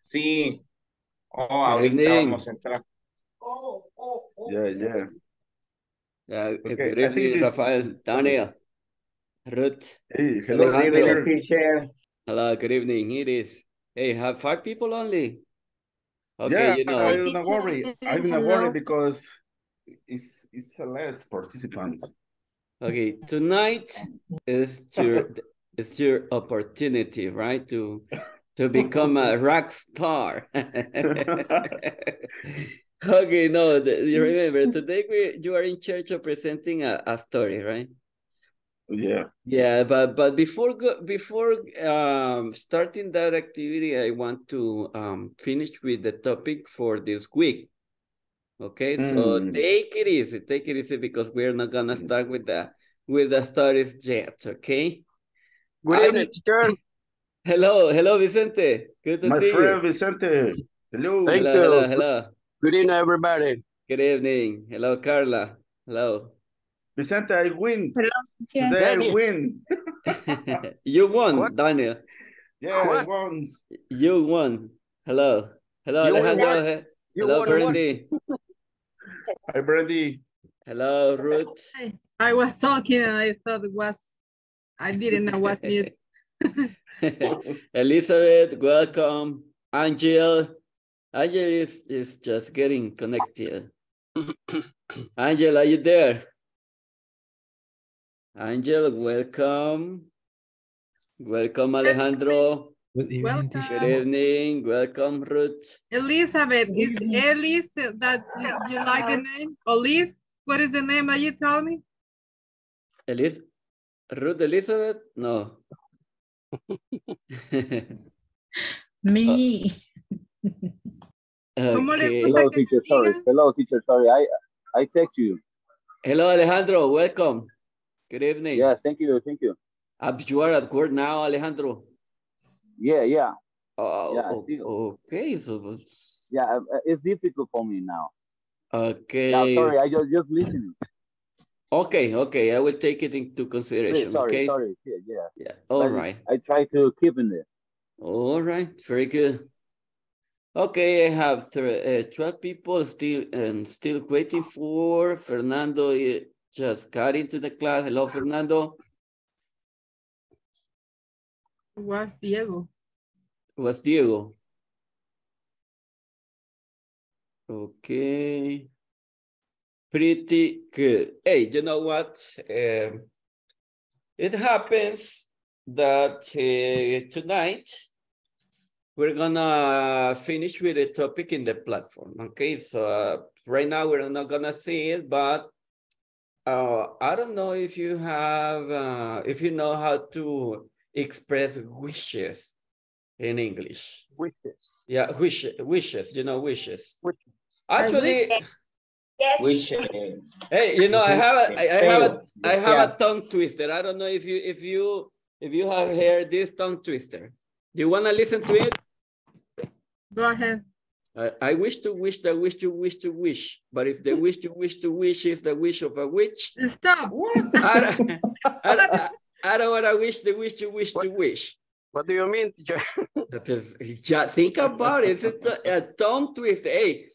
Sí. Oh, ahorita vamos a Evening. entrar. Yeah. Okay, Good I think evening, this. Rafael, Daniel, Ruth, Hey, hello, Good evening, Alejandro. teacher. teacher. Hello, good evening. It is. Hey, have 5 people only? Okay, Yeah, Hi, I'm not teacher. worried. I'm not worried Hello. because it's a less participants. Okay, tonight is your opportunity, right? To become a rock star. Okay, no, you remember today you are in charge of presenting a story, right? Yeah. Yeah, but before starting that activity, I want to finish with the topic for this week. Okay, so Mm. Take it easy because we're not gonna start with the stories yet. Okay. Good I evening, teacher. hello, Vicente. Good to My see friend you. Vicente. Hello. Thank Hello, hello, you. hello. Good evening, everybody. Good evening. Hello, Carla. Hello. Vicente, I win. Hello, teacher. Today I Daniel, win. You won, what? Daniel. Yeah, I What? won. You won. Hello. Hello, You won Alejandro. what? You Hello, won what? Brandy. Hi, Brandy. Hello, Ruth. I was talking and I thought it was, I didn't know was mute. Elizabeth, welcome. Angel. Angel is just getting connected. Angel, are you there? Angel, welcome. Welcome, Alejandro. Good evening, Good teacher. Welcome. evening. Welcome, Ruth. Elizabeth, is Elise that you like the name? Elise, what is the name that you told me? Elis Ruth Elizabeth? No. Me. ¿Cómo le Okay. gusta Hello, que teacher. te Sorry. digan? Hello, teacher. Sorry. I text you. Hello, Alejandro. Welcome. Good evening. Yes, thank you. Thank you. You are at work now, Alejandro. Yeah. Yeah, I see. Okay. So, Yeah, it's difficult for me now. Yeah, okay. sorry. I just listening. Okay. I will take it into Please, consideration. sorry, Okay. sorry. Yeah. Yeah. All right. I try to keep in it. All right. Very good. Okay, I have 12 people still waiting for Fernando. He just got into the class. Hello, Fernando. Was Diego. What's Diego? Okay, pretty good. Hey, you know what? It happens that tonight we're gonna finish with a topic in the platform. Okay, so right now we're not gonna see it, but I don't know if you know how to express wishes in English. Wishes. Yeah, wishes. You know, wishes. Wishes. I wish Actually, it. Yes. Wishes. hey, I have a, I have a Deseo. tongue twister. I don't know if you have heard this tongue twister. You wanna listen to it? Go ahead. I wish to wish the wish you wish to wish, but if the wish you wish to wish is the wish of a witch, Stop. What? I don't, I don't want to wish the wish you wish What, to wish. what do you mean, teacher? Because think about it. It's a tongue twister. Hey,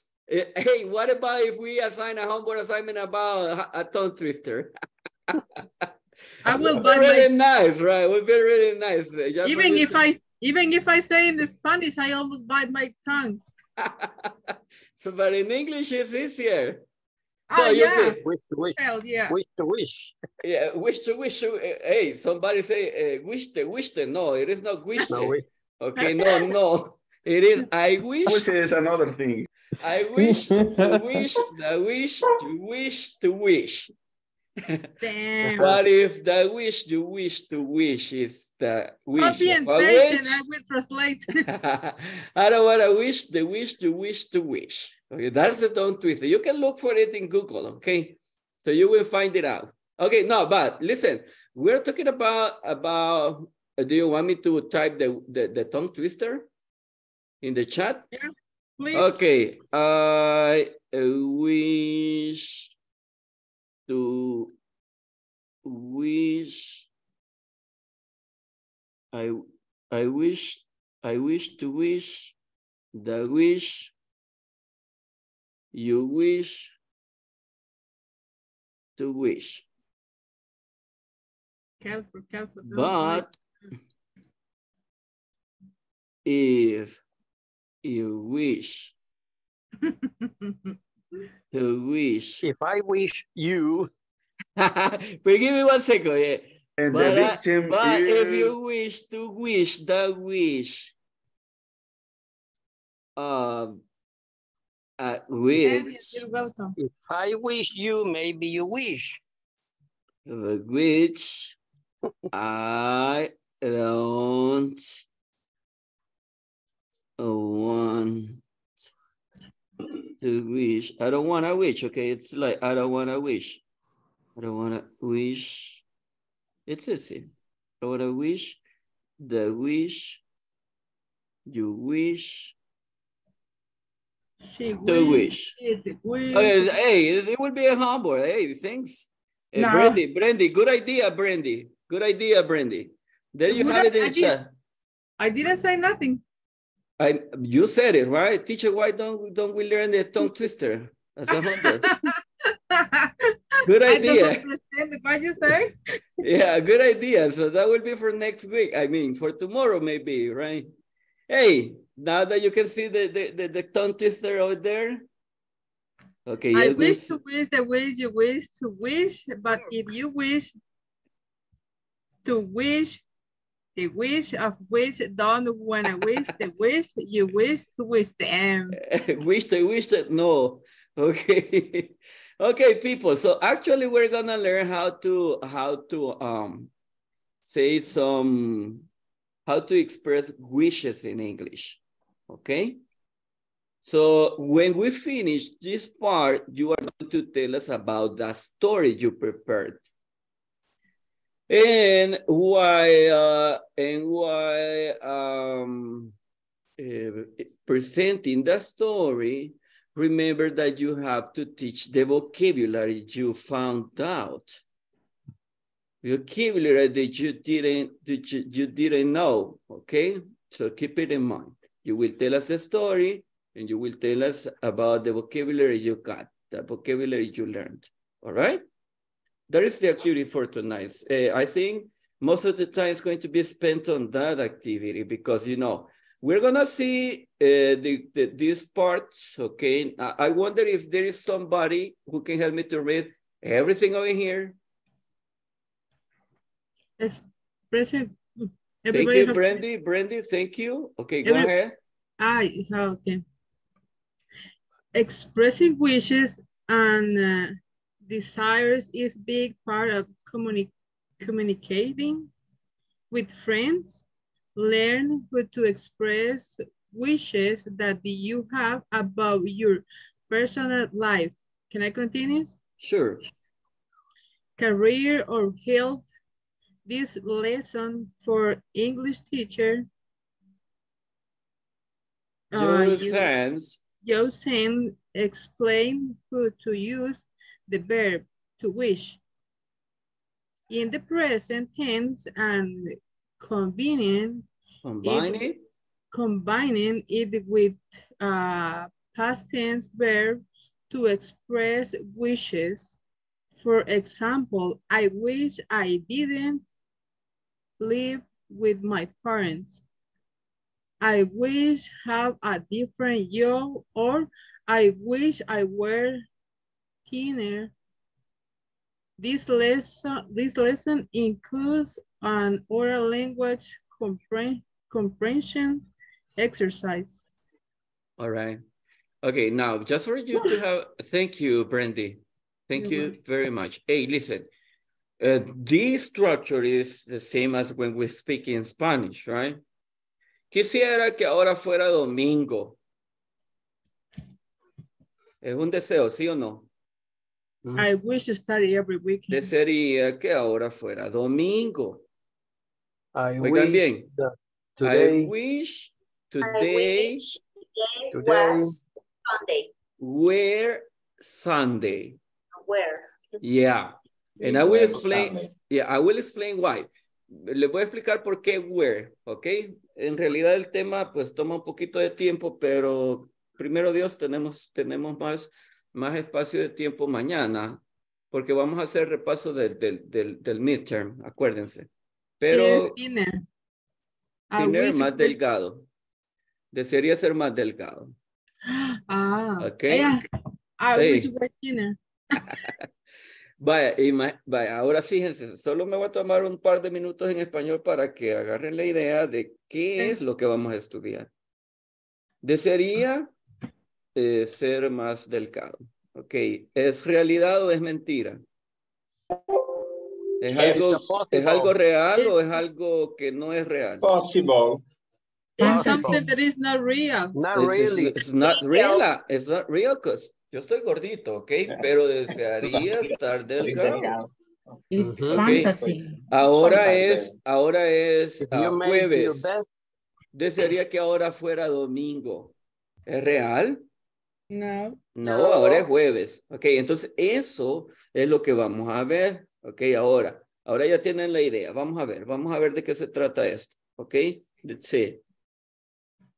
what about if we assign a homework assignment about a tongue twister? I will Would be buy my, really nice, right? Would be really nice. Yeah, for even you if to- I say in Spanish, I almost bite my tongue. So, but in English, it's easier. So Ah, you yeah. see, Wish to wish. Hell yeah. Wish to wish. yeah, wish to wish. Hey, somebody say wish the. No, it is not wish No the. wish. Okay, no. It is Which is another thing. I wish to wish the wish to wish to wish. Damn. But if the wish you wish to wish is the wish Copy of and a paste and witch, I will translate. I don't want to wish the wish to wish to wish. Okay, that's the tongue twister. You can look for it in Google, okay? So you will find it out. Okay, no, but listen, we're talking about do you want me to type the tongue twister in the chat? Please. Okay, I wish to wish I I wish I wish to wish, the wish, you wish, to wish. Careful. But if you wish to wish. If I wish you. But give me 1 second. Yeah. And but the victim is... if you wish to wish, the wish. Which, you're welcome. If I wish you, maybe you wish. Which I don't want to wish. I don't want to wish, okay? It's like, I don't want to wish. I don't want to wish. It's easy. I want to wish, the wish, you wish. She the wish. Wish. Okay, hey, it would be a homework. Hey, thanks. No. Brandy, good idea, Brandy. Good idea, Brandy. There you have it in chat. I didn't say nothing. You said it, right? Teacher, why don't we learn the tongue twister as a homework? Good idea. I don't understand what you say. Yeah, good idea. So that will be for next week. I mean, for tomorrow maybe, right? Hey. Now that you can see the tongue twister over there. Okay. I wish to wish the way you wish to wish, but if you wish to wish, the wish of which don't want to wish, the wish you wish to wish them. wish that no. Okay. Okay, people. So actually we're gonna learn how to say some, how to express wishes in English. Okay, so when we finish this part, you are going to tell us about the story you prepared. And while presenting the story, remember that you have to teach the vocabulary you found out. Vocabulary that you didn't know, okay? So keep it in mind. You will tell us the story and you will tell us about the vocabulary you got, the vocabulary you learned, all right? That is the activity for tonight. I think most of the time is going to be spent on that activity because, you know, we're gonna see these parts, okay? I wonder if there is somebody who can help me to read everything over here. Thank you, Brandy. Brandy, thank you. Okay, go ahead. Okay. Expressing wishes and desires is a big part of communicating with friends. Learn how to express wishes that you have about your personal life. Can I continue? Sure. Career or health. This lesson for English teacher. Joe Sands explained how to use the verb to wish in the present tense and combining it with past tense verb to express wishes. For example, I wish I didn't live with my parents. I wish have a different job, or I wish I were thinner. This lesson includes an oral language comprehension exercise. All right. Okay, now just for you to have, thank you, Brandy. Thank you very much. Hey, listen. This structure is the same as when we speak in Spanish, right? Quisiera que ahora fuera domingo. Es un deseo, ¿sí o no? I wish to study every weekend. Desearía que ahora fuera domingo. I wish today was Sunday. Yeah, and I will explain why. Les voy a explicar por qué where, ¿ok? En realidad el tema pues toma un poquito de tiempo, pero primero Dios tenemos más espacio de tiempo mañana, porque vamos a hacer repaso del midterm, acuérdense. Pero dinero más delgado. Desearía ser más delgado. Ah, ok. Yeah. I Vaya, ahora fíjense, solo me voy a tomar un par de minutos en español para que agarren la idea de qué es lo que vamos a estudiar. Desearía ser más delgado. Ok, ¿es realidad o es mentira? ¿Es algo real o es algo que no es real? Possible. It's something that is not real. It's not real because yo estoy gordito, ¿ok? Pero desearía estar delgado. It's fantasy. Ahora es jueves. Desearía que ahora fuera domingo. ¿Es real? No, ahora es jueves. Ok, entonces eso es lo que vamos a ver. Ok, ahora ya tienen la idea. Vamos a ver de qué se trata esto. Ok,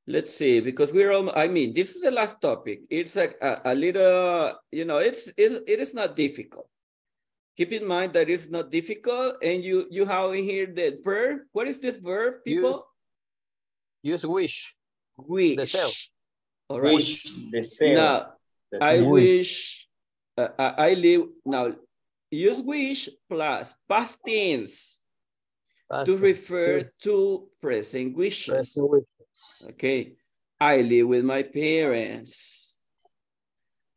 let's see, because we're all, I mean, this is the last topic. It's a little, you know, it is not difficult. Keep in mind that it's not difficult, and you have here the verb. What is this verb, people? Use wish. Deseo. All right. Wish. Deseo. Now, deseo. I wish. I live now. Use wish plus past tense to refer to present wishes. Present wish. Okay, I live with my parents.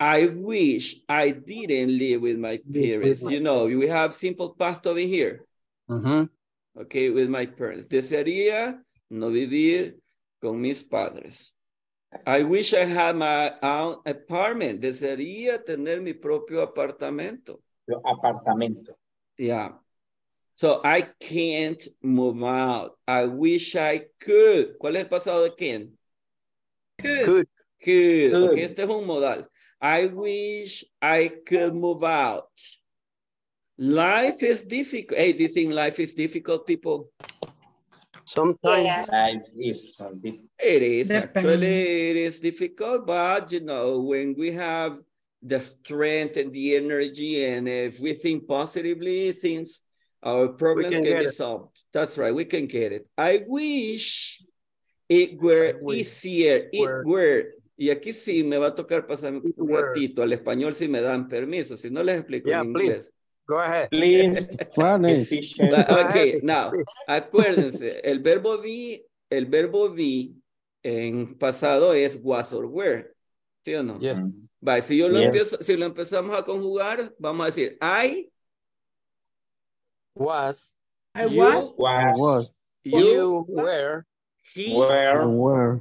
I wish I didn't live with my parents. You know, we have simple past over here. Okay, with my parents. Desearía no vivir con mis padres. I wish I had my own apartment. Desearía tener mi propio apartamento. Yeah. So I can't move out. I wish I could. ¿Cuál es el pasado de can? Could. Okay, este es un modal. I wish I could move out. Life is difficult. Hey, do you think life is difficult, people? Sometimes. Life is difficult. It is. Actually, it is difficult. But, you know, when we have the strength and the energy, and if we think positively, things... Our problems can be solved. That's right. We can get it. I wish it were easier. It were. Y aquí sí me va a tocar pasar un ratito al español si me dan permiso. Si no les explico en inglés. Go ahead. Please. Okay. Now, acuérdense. El verbo be en pasado es was or were. ¿Sí o no? Yes. Vale. Si lo empezamos a conjugar, vamos a decir I. Was. I was. Was. You were. He were.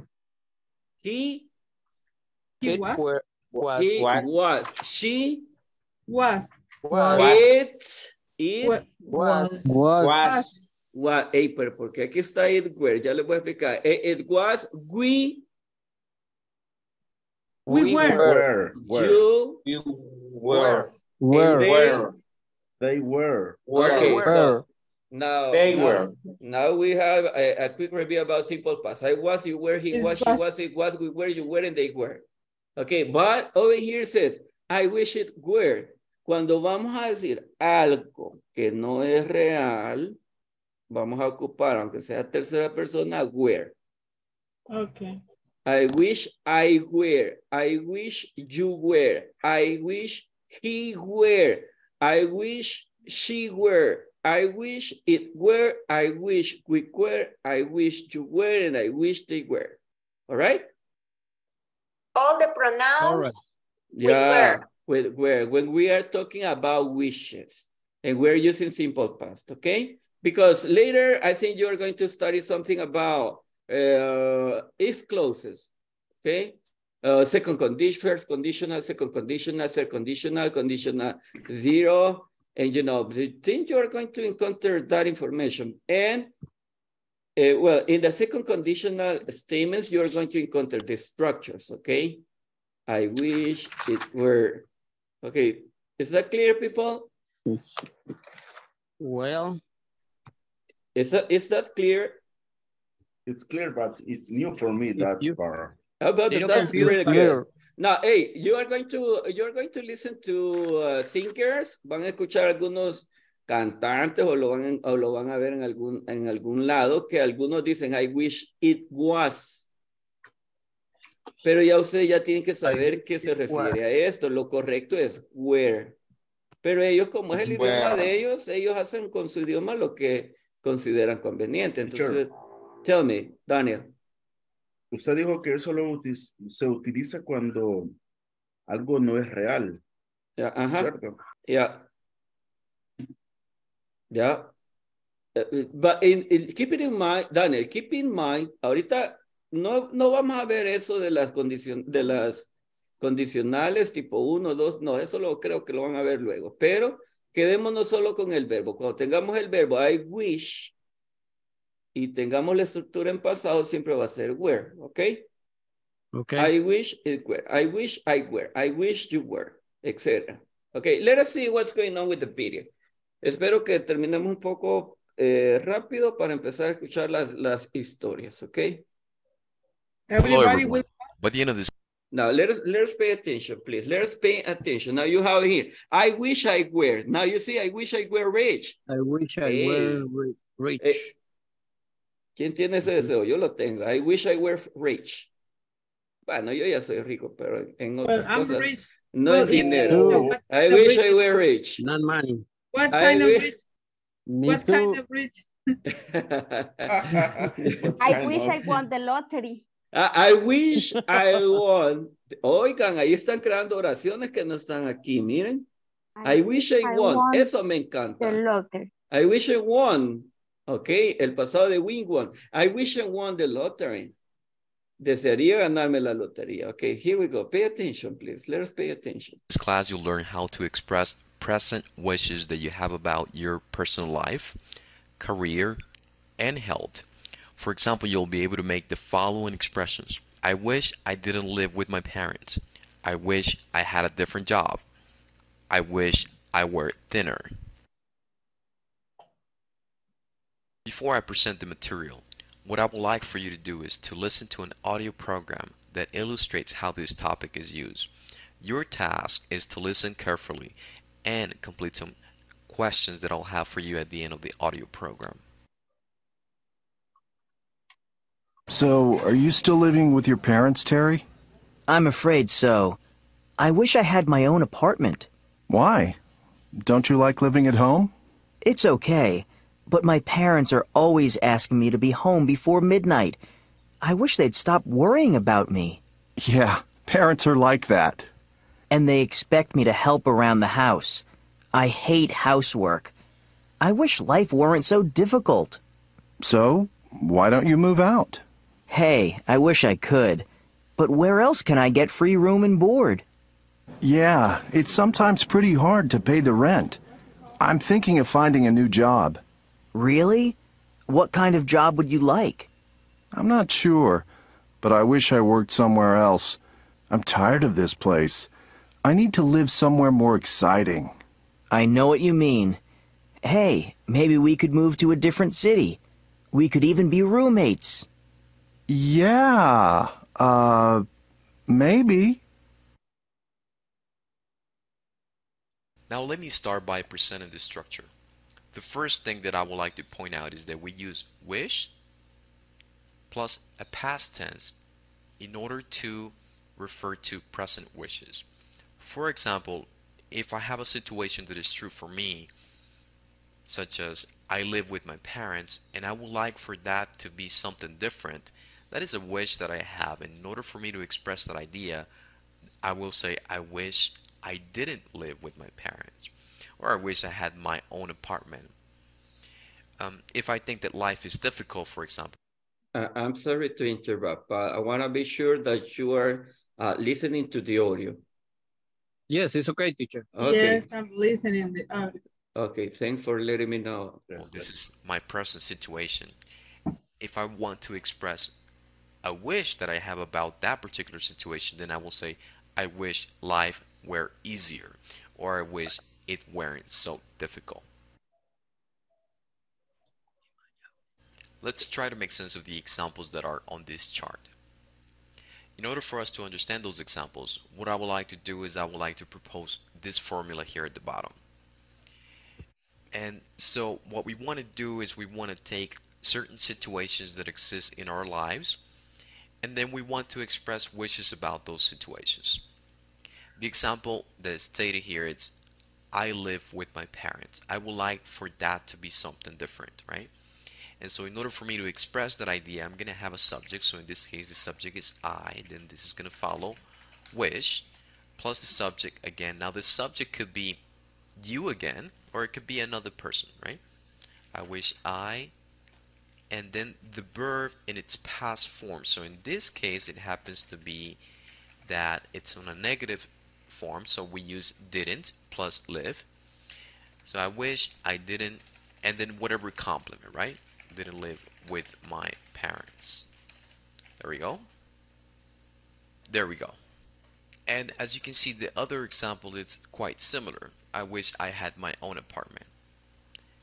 He was. He was. She was. It was. Was. Hey, pero porque aquí está it were. Ya les voy a explicar. It was. We were. You were. Were. They were. Okay, so now, now we have a quick review about simple past. I was, you were, he was, she was, it was, we were, you were, and they were. Okay, but over here says, I wish it were. Cuando vamos a decir algo que no es real, vamos a ocupar, aunque sea tercera persona, were. Okay. I wish I were. I wish you were. I wish he were. I wish she were. I wish it were. I wish we were. I wish you were. And I wish they were. All right? All the pronouns. All right. With were. When we are talking about wishes. And we're using simple past. Okay? Because later, I think you're going to study something about if clauses. Okay? Second condition, first conditional, second conditional, third conditional, conditional zero. And you know, I think you are going to encounter that information. And well, in the second conditional statements, you are going to encounter the structures, okay? I wish it were. Okay, is that clear, people? Well. Is that clear? It's clear, but it's new for me. That's far. That's really good. Now, hey, you're going to listen to singers. Van a escuchar algunos cantantes o lo van a ver en algún lado que algunos dicen I wish it was. Pero ya ustedes ya tienen que saber qué se refiere a esto. Lo correcto es where. Pero ellos, como es el idioma de ellos, ellos hacen con su idioma lo que consideran conveniente. Entonces, tell me, Daniel. Usted dijo que eso se utiliza cuando algo no es real. ¿Cierto? Yeah. But keep it in mind, Daniel, keep in mind, ahorita no vamos a ver eso de las condicionales tipo 1, 2, no, eso lo creo que lo van a ver luego, pero quedémonos solo con el verbo. Cuando tengamos el verbo I wish y tengamos la estructura en pasado, siempre va a ser were, ¿ok? Okay. I wish it were, I wish I were, I wish you were, etc. Okay, let us see what's going on with the video. Espero que terminemos un poco rápido para empezar a escuchar las historias, ¿ok? Everybody with us? By the end of this. Now, let us pay attention, please. Let us pay attention. Now, you have here. I wish I were. Now, you see, I wish I were rich. I wish I were rich. ¿Quién tiene ese deseo? Yo lo tengo. I wish I were rich. Bueno, yo ya soy rico, pero en otras cosas. Rich. No es dinero. No. I wish I were rich. Not money. What kind of rich? What kind of rich? I wish I won the lottery. I wish I won. Oigan, ahí están creando oraciones que no están aquí, miren. I wish I won. Eso me encanta. The lottery. I wish I won. Ok, el pasado de win won. I wish I won the lottery. Desearía ganarme la lotería. Ok, here we go. Pay attention, please. Let us pay attention. This class, you'll learn how to express present wishes that you have about your personal life, career, and health. For example, you'll be able to make the following expressions. I wish I didn't live with my parents. I wish I had a different job. I wish I were thinner. Before I present the material, what I would like for you to do is to listen to an audio program that illustrates how this topic is used. Your task is to listen carefully and complete some questions that I'll have for you at the end of the audio program. So, are you still living with your parents, Terry? I'm afraid so. I wish I had my own apartment. Why? Don't you like living at home? It's okay, but my parents are always asking me to be home before midnight. I wish they'd stop worrying about me. Yeah, parents are like that. And they expect me to help around the house. I hate housework. I wish life weren't so difficult. So, why don't you move out? Hey, I wish I could, but where else can I get free room and board? Yeah, it's sometimes pretty hard to pay the rent. I'm thinking of finding a new job. Really? What kind of job would you like? I'm not sure, but I wish I worked somewhere else. I'm tired of this place. I need to live somewhere more exciting. I know what you mean. Hey, maybe we could move to a different city. We could even be roommates. Yeah, maybe. Now let me start by presenting the structure. The first thing that I would like to point out is that we use wish plus a past tense in order to refer to present wishes. For example, if I have a situation that is true for me, such as I live with my parents and I would like for that to be something different, that is a wish that I have. And in order for me to express that idea, I will say I wish I didn't live with my parents, or I wish I had my own apartment. If I think that life is difficult, for example. I'm sorry to interrupt, but I want to be sure that you are listening to the audio. Yes, it's okay, teacher. Okay. Yes, I'm listening to the audio. Okay, thanks for letting me know. Well, this is my present situation. If I want to express a wish that I have about that particular situation, then I will say, I wish life were easier, or I wish it weren't so difficult. Let's try to make sense of the examples that are on this chart. In order for us to understand those examples, what I would like to do is I would like to propose this formula here at the bottom. And so what we want to do is we want to take certain situations that exist in our lives, and then we want to express wishes about those situations. The example that is stated here is, I live with my parents. I would like for that to be something different, right? And so in order for me to express that idea, I'm going to have a subject. So in this case, the subject is I. Then this is going to follow wish plus the subject again. Now the subject could be you again, or it could be another person, right? I wish I, and then the verb in its past form. So in this case, it happens to be that it's on a negative form. So we use didn't plus live. So I wish I didn't, and then whatever complement, right? Didn't live with my parents. There we go. There we go. And as you can see, the other example is quite similar. I wish I had my own apartment.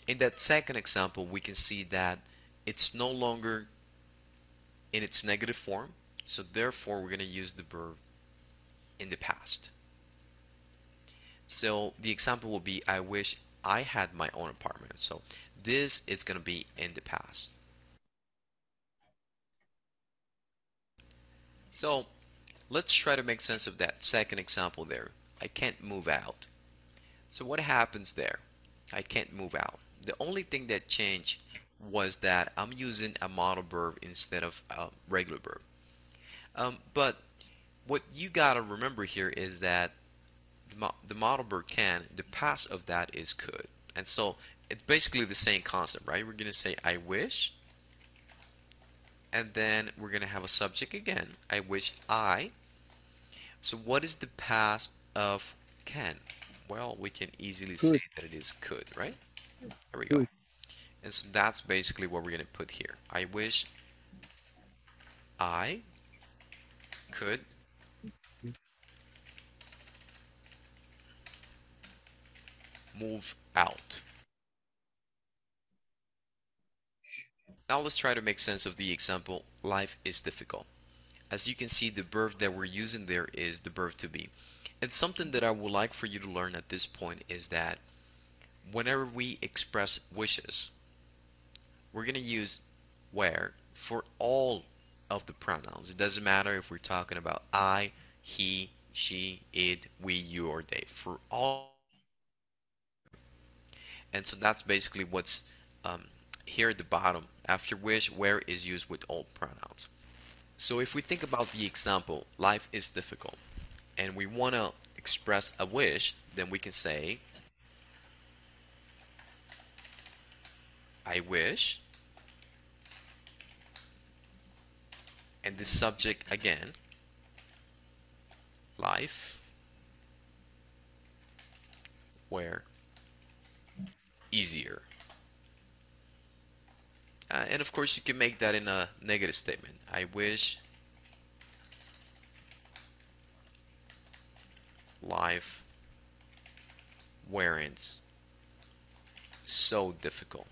In that second example, we can see that it's no longer in its negative form, so therefore we're going to use the verb in the past. So the example will be, I wish I had my own apartment. So this is going to be in the past. So let's try to make sense of that second example there. I can't move out. So what happens there? I can't move out. The only thing that changed was that I'm using a modal verb instead of a regular verb. But what you got to remember here is that the modal verb can, the past of that is could. And so it's basically the same concept, right? We're going to say I wish, and then we're going to have a subject again. I wish I. So what is the past of can? Well, we can easily say that it is could, right? There we go. And so that's basically what we're going to put here. I wish I could move out. Now let's try to make sense of the example, life is difficult. As you can see, the verb that we're using there is the verb to be. And something that I would like for you to learn at this point is that whenever we express wishes, we're going to use where for all of the pronouns. It doesn't matter if we're talking about I, he, she, it, we, you, or they. For all. And so that's basically what's here at the bottom. After which, where is used with all pronouns. So if we think about the example, life is difficult, and we want to express a wish, then we can say, I wish, and the subject again, life, where, easier. And of course you can make that in a negative statement. I wish life weren't so difficult.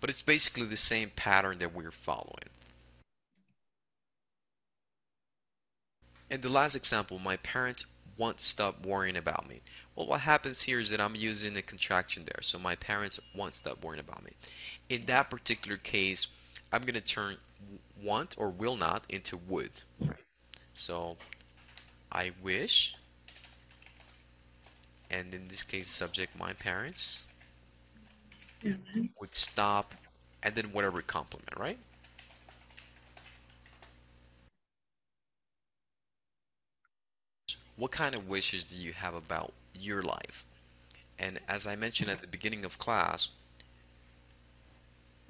But it's basically the same pattern that we're following. And the last example, my parents won't stop worrying about me. Well, what happens here is that I'm using a contraction there. So my parents won't stop worrying about me. In that particular case, I'm going to turn want or will not into would. Right? So I wish, and in this case, subject my parents. Would stop, and then whatever complement, right? What kind of wishes do you have about your life? And as I mentioned at the beginning of class,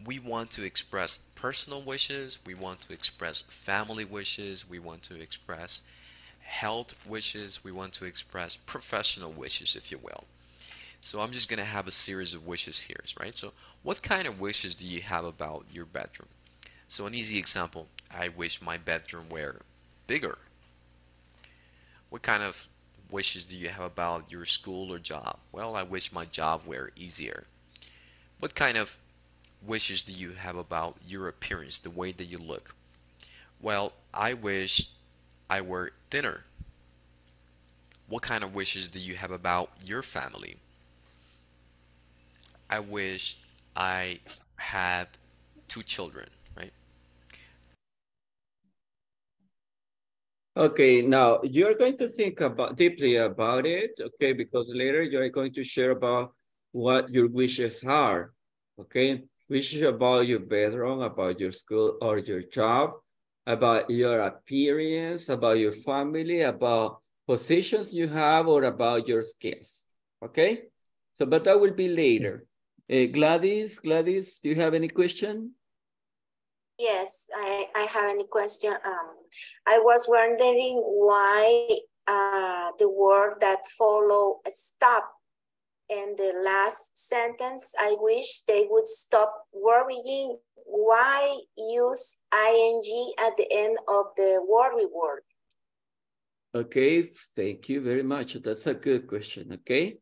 we want to express personal wishes, we want to express family wishes, we want to express health wishes, we want to express professional wishes, if you will. So I'm just going to have a series of wishes here, right? So what kind of wishes do you have about your bedroom? So an easy example, I wish my bedroom were bigger. What kind of wishes do you have about your school or job? Well, I wish my job were easier. What kind of wishes do you have about your appearance, the way that you look? Well, I wish I were thinner. What kind of wishes do you have about your family? I wish I had 2 children, right? Okay, now you're going to think about deeply about it, okay? Because later you're going to share about what your wishes are, okay? Wishes about your bedroom, about your school or your job, about your appearance, about your family, about positions you have, or about your skills, okay? So, but that will be later. Gladys, do you have any question? Yes, I have any question. I was wondering why the word that follow stop in the last sentence. I wish they would stop worrying. Why use ing at the end of the worry word? Okay, thank you very much. That's a good question, okay?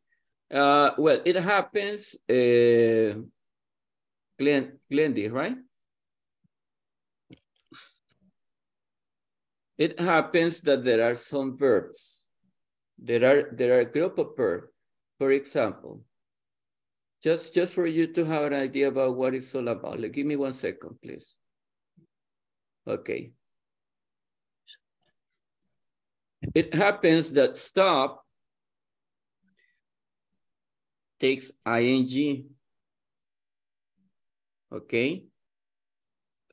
Well, it happens, Glendy, right? It happens that there are some verbs. There are a group of verbs. For example, just for you to have an idea about what it's all about. Like, give me 1 second, please. Okay. It happens that stop takes ing. Okay.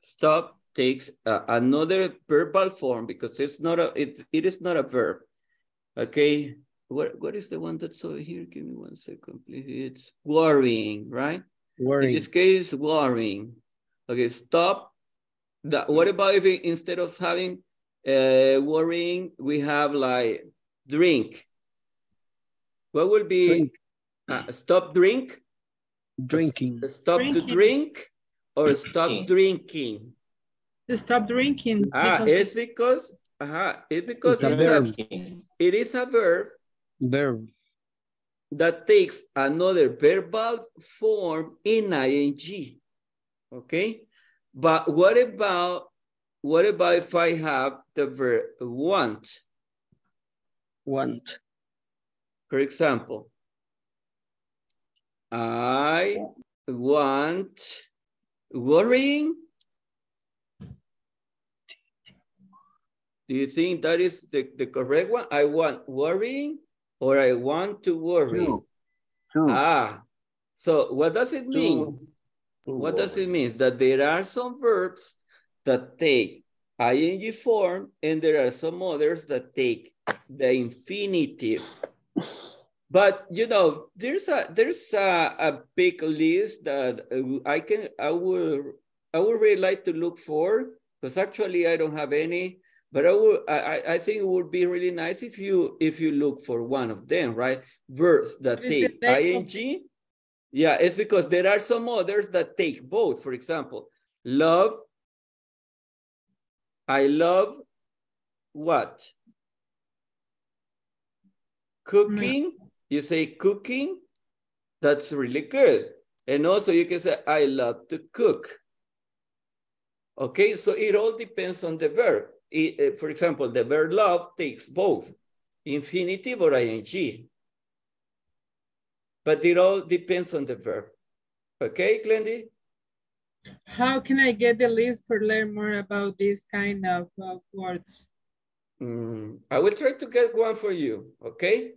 Stop takes another verbal form because it's not a, it is not a verb, okay? What is the one that's over here? Give me 1 second, please. It's worrying, right? Worrying. In this case, worrying. Okay, stop. What about if it, instead of having worrying, we have like drink? What would be drink. Stop drink? Drinking. Stop drinking. To drink or stop drinking? Stop drinking. It's because it is a verb that takes another verbal form in ing. Okay, but what about if I have the verb want? Want. For example, I want worrying. Do you think that is the correct one? I want worrying or I want to worry? True. Ah, so what does it mean? What does it mean? That there are some verbs that take ing form and there are some others that take the infinitive. But you know, there's a big list that I would really like to look for, because actually I don't have any. But I think it would be really nice if you look for one of them, right? Verbs that take ing. Yeah, it's because there are some others that take both. For example, love. I love what? Cooking. You say cooking. That's really good. And also you can say, I love to cook. Okay, so it all depends on the verb. For example, the verb love takes both infinitive or ing, but it all depends on the verb. Okay, Glendy? How can I get the list for learn more about this kind of words? I will try to get one for you, okay?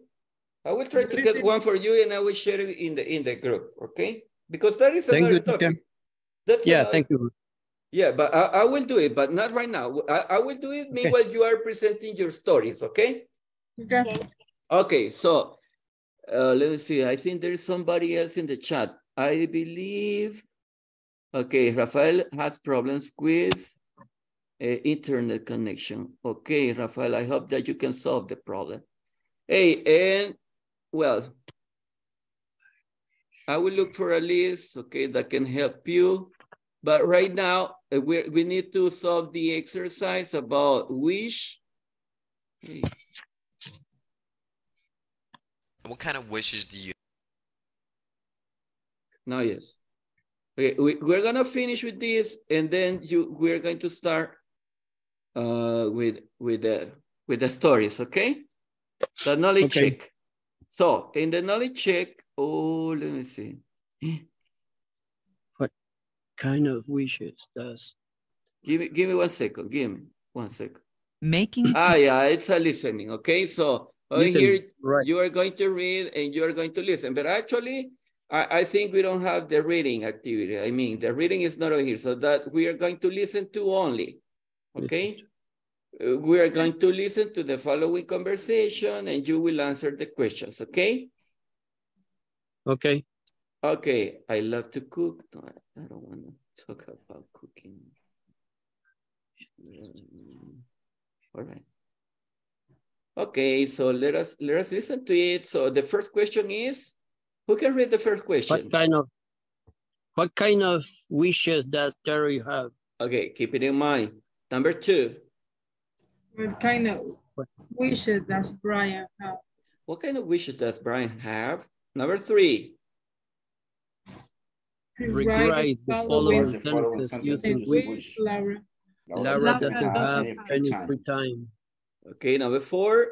I will try to get one for you and I will share it in the group, okay? Because that is another topic. That's another. Thank you. Yeah, but I will do it, but not right now. I will do it meanwhile you are presenting your stories, okay? Okay. Okay, so let me see. I think there is somebody else in the chat. I believe, okay, Rafael has problems with internet connection. Okay, Rafael, I hope that you can solve the problem. Hey, and well, I will look for a list, okay, that can help you. But right now, we need to solve the exercise about wish. What kind of wishes do you? Now, yes. Okay, we're going to finish with this, and then we're going to start with the stories, okay? The knowledge check. So in the knowledge check, oh, let me see. What kind of wishes does... Give me 1 second. Give me 1 second. Making... Ah, yeah, it's a listening, okay? So here, right, you are going to read and you are going to listen. But actually, I think we don't have the reading activity. I mean, the reading is not over here. So that we are going to listen to only, okay? We are going to listen to the following conversation and you will answer the questions, okay? Okay. Okay, I love to cook. No, I don't want to talk about cooking. All right. Okay, so let us listen to it. So the first question is, who can read the first question? What kind of wishes does Terry have? Okay, keep it in mind. Number two. What kind of wishes does Brian have? What kind of wishes does Brian have? Number three. Rewrite the following sentences using Laura. Laura doesn't have any free time. Okay, number four.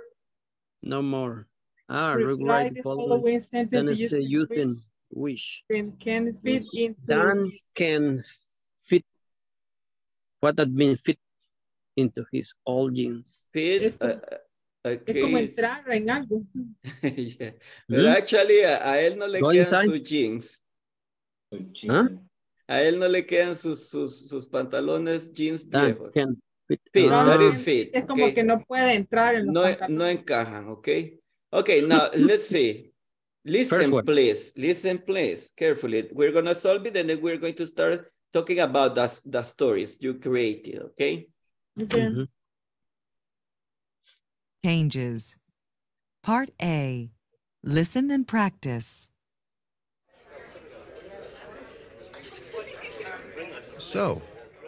No more. Ah, rewrite the following sentences using wish. Then can fit into. Dan can fit. What that mean? Fit into his old jeans. Fit. Okay. Yeah. But actually, a él no le quedan sus jeans. Huh? A él no le quedan sus pantalones jeans viejos. Fit. No, that is fit. Es como okay. Que no puede entrar en los no encajan, okay? Okay, now let's see. Listen, please. Listen, please, carefully. We're going to solve it and then we're going to start talking about the stories you created, okay? Okay. Mm-hmm. Changes. Part A. Listen and practice. So,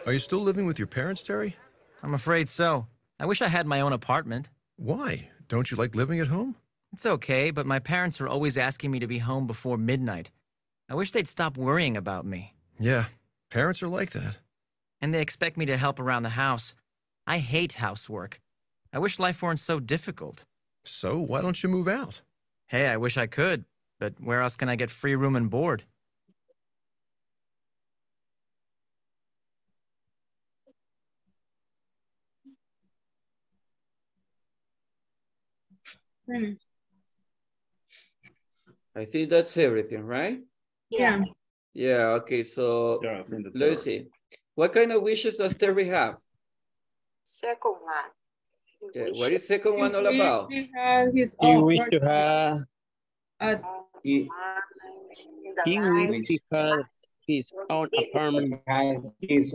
are you still living with your parents, Terry? I'm afraid so. I wish I had my own apartment. Why? Don't you like living at home? It's okay, but my parents are always asking me to be home before midnight. I wish they'd stop worrying about me. Yeah, parents are like that. And they expect me to help around the house. I hate housework. I wish life weren't so difficult. So why don't you move out? Hey, I wish I could, but where else can I get free room and board? I think that's everything, right? Yeah. Yeah, okay, so let's see. What kind of wishes does Terry have? Second one. Yeah, what is second one all about? He wishes to have his own apartment. His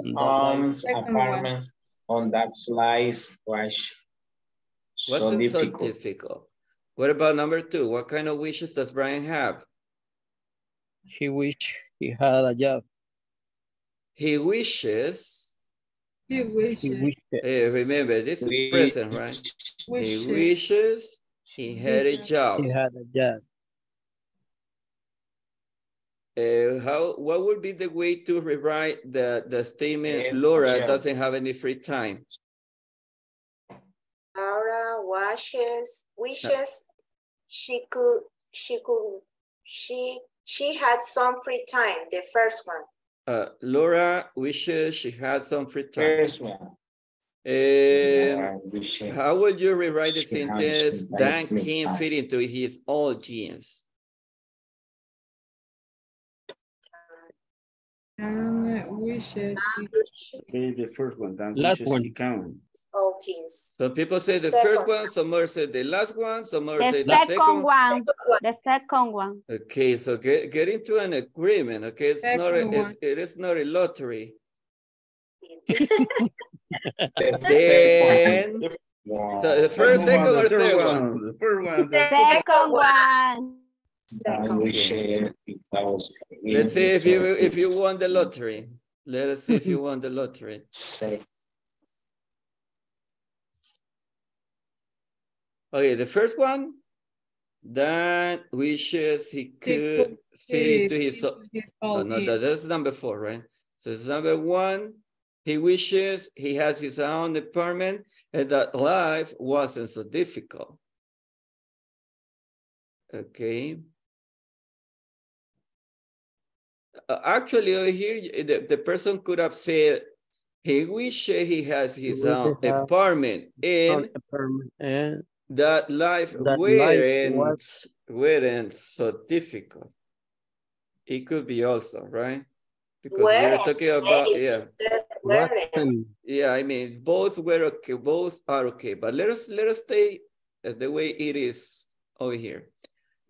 own apartment on that slice. Wasn't so difficult. What about number two? What kind of wishes does Brian have? He wishes he had a job. He wishes. Remember, this is present, right? Wishes. He wishes he had a job. He had a job. What would be the way to rewrite the statement, Laura doesn't have any free time? Laura wishes she had some free time, the first one. Laura wishes she had some free time. First one. How would you rewrite the sentence, Dan can fit into his old jeans? Wishes. The first one. Dan last wishes one. He can. All jeans. Some people say the first one, some others say the last one, some others say the second one. The second one. Okay, so get into an agreement. Okay, it's not it is not a lottery. Then, so the first, second, or third one? The first one. The second one. Okay. Let's see if you won the lottery. Let us see if you won the lottery. Okay, the first one, that wishes he could fit into his own. No, that's number four, right? So it's number one, he wishes he has his own apartment and that life wasn't so difficult. Okay. Actually, over here, the person could have said, he wishes he has his own apartment and that life weren't so difficult. It could be also, right? Because we're talking about, yeah, I mean, both were okay, both are okay, but let us stay the way it is over here.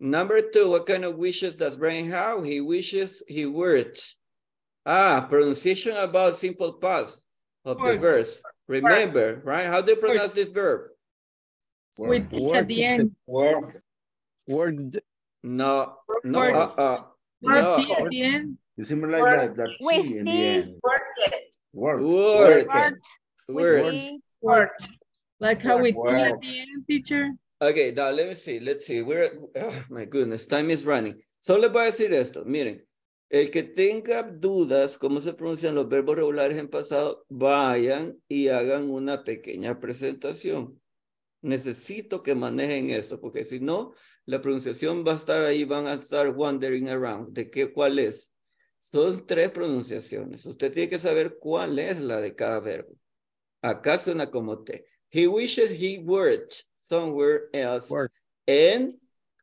Number two, what kind of wishes does Brian have? He wishes he were. Pronunciation about simple past of the verse. Remember, right? How do you pronounce this verb? With at the end. Word. No. At the end. It's similar like that. With T in the end. Word. Like how we T at the end, teacher. Okay, now let me see, We're, oh my goodness, time is running. Solo les voy a decir esto, miren, el que tenga dudas cómo se pronuncian los verbos regulares en pasado, vayan y hagan una pequeña presentación. Necesito que manejen esto, porque si no, la pronunciación va a estar ahí, van a estar wandering around. ¿De qué, cuál es? Son tres pronunciaciones. Usted tiene que saber cuál es la de cada verbo. Acá suena como T. He wishes he were somewhere else. Work. And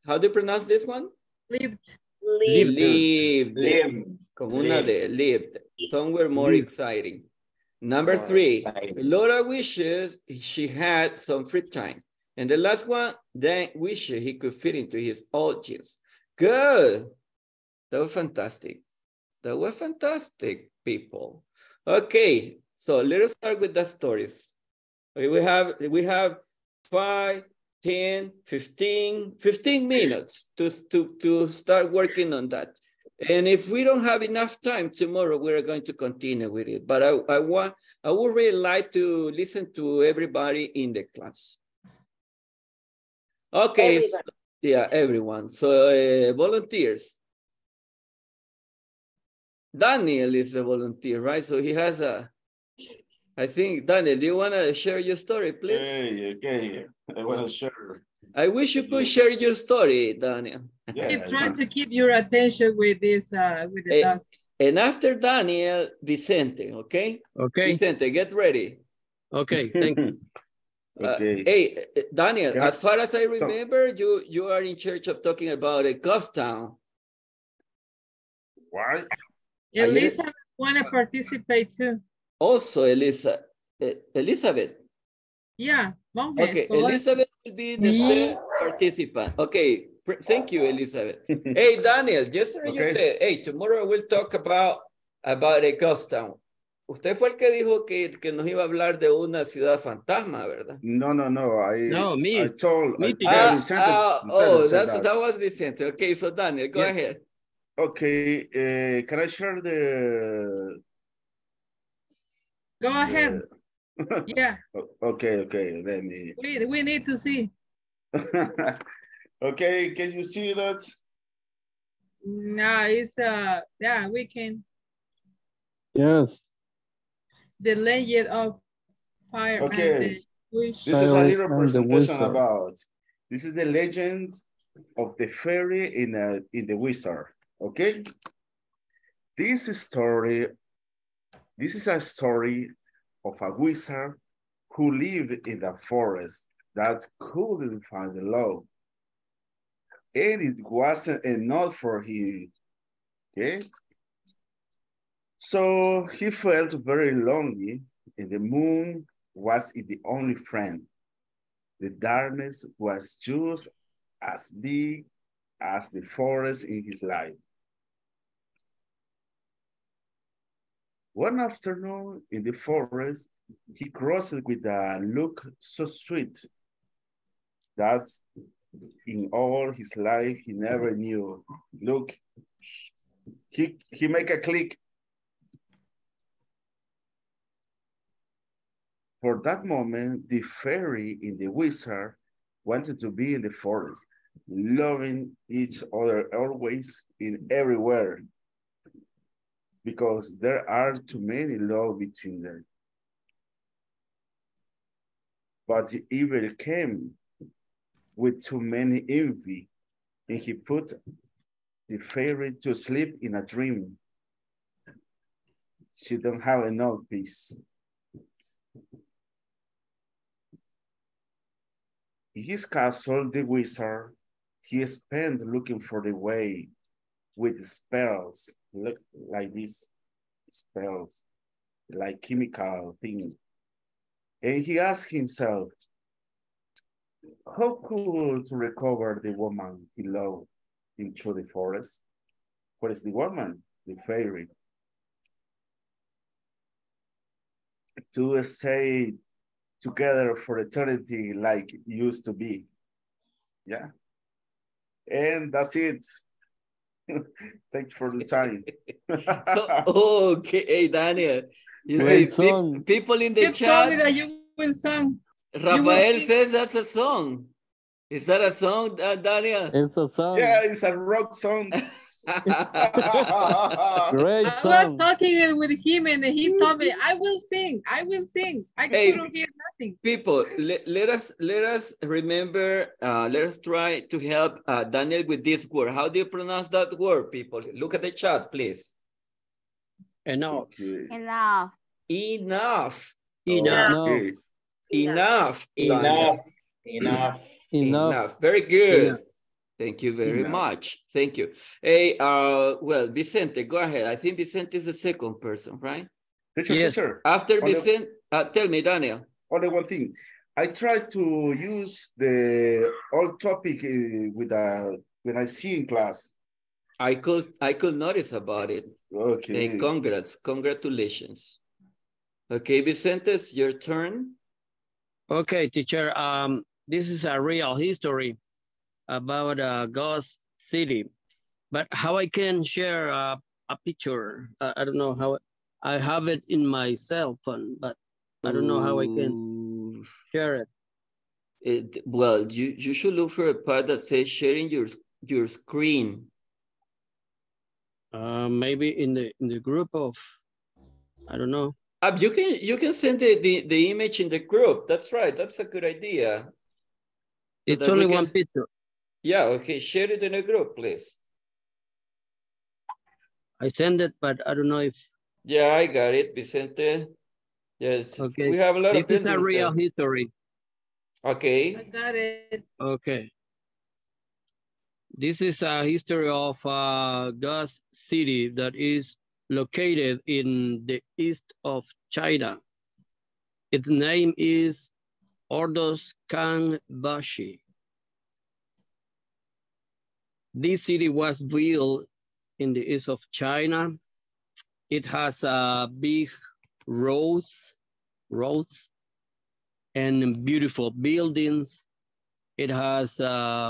how do you pronounce this one? Lived. Somewhere more exciting. Number three, Laura wishes she had some free time. And the last one, Dan wishes he could fit into his old jeans. Good. That was fantastic. That was fantastic, people. Okay, so let us start with the stories. Okay, we have 5, 10, 15 minutes to start working on that. And if we don't have enough time tomorrow, we're going to continue with it. But I would really like to listen to everybody in the class. Okay, so, yeah, everyone. So volunteers. Daniel is a volunteer, right? So he has a, I think, Daniel, do you want to share your story, please? Hey, okay, I want to share. I wish you could share your story, Daniel. Yeah, keep trying to keep your attention with this, with the dog. And after Daniel, Vicente, okay? Okay. Vicente, get ready. Okay, thank you. Okay. Hey, Daniel, yeah. As far as I remember, you are in charge of talking about a ghost town. What? Elisa want to participate too. Also, Elizabeth. Yeah. Okay, Elizabeth will be the third participant. Okay, thank you, Elizabeth. Hey, Daniel, yesterday you said, hey, tomorrow we'll talk about a ghost town. Usted fue el que dijo que nos iba a hablar de una ciudad fantasma, ¿verdad? No. That was Vicente. Okay, so Daniel, go ahead. Okay, can I share the... Go ahead. Yeah. Okay. Let me. We need to see. Okay. Can you see that? No, it's yeah, we can. Yes. The legend of fire. Okay. This is a little presentation about. This is the legend of the fairy in the wizard. Okay. This is a story of a wizard who lived in the forest that couldn't find the love. And it wasn't enough for him, okay? So he felt very lonely and the moon was the only friend. The darkness was just as big as the forest in his life. One afternoon in the forest, he crossed with a look so sweet that in all his life, he never knew. Look, he make a click. For that moment, the fairy in the wizard wanted to be in the forest, loving each other always in everywhere, because there are too many love between them. But the evil came with too many envy, and he put the fairy to sleep in a dream. She don't have enough peace. In his castle, the wizard, he spent looking for the way with spells, look like these spells, like chemical things. And he asked himself, how could recover the woman he loved into the forest? Where is the woman? The fairy. To stay together for eternity like it used to be. Yeah. And that's it. Thanks for the time. Okay, Daniel. You great say people in the chat. Rafael says that's a song. Is that a song, Daniel? It's a song. Yeah, it's a rock song. Great song. I was talking with him and he told me, I will sing, I will sing. I couldn't hear nothing. People, let us remember, let us try to help Daniel with this word. How do you pronounce that word, people? Look at the chat, please. Enough. Enough. Enough. Enough. Okay. Enough. Enough. Enough. Enough. Very good. Enough. Thank you very much. Thank you. Hey, well, Vicente, go ahead. I think Vicente is the second person, right? Yes. After Vicente, tell me, Daniel. Only one thing. I try to use the old topic with when I see in class. I could notice about it. Okay. And congratulations. Okay, Vicente, your turn. Okay, teacher. This is a real history about a ghost city, but how I can share a picture? I don't know how I have it in my cell phone, but I don't know how I can share it. Well, you should look for a part that says sharing your screen. Maybe in the group of, I don't know. You can send the image in the group. That's right. That's a good idea. It's only one picture. Yeah, okay, share it in a group, please. I send it, but I don't know if... Yeah, I got it, Vicente. Yes, okay. We have a lot of... This is a real history. Okay. I got it. Okay. This is a history of a ghost city that is located in the east of China. Its name is Ordos Kangbashi. This city was built in the east of China. It has big roads and beautiful buildings. It has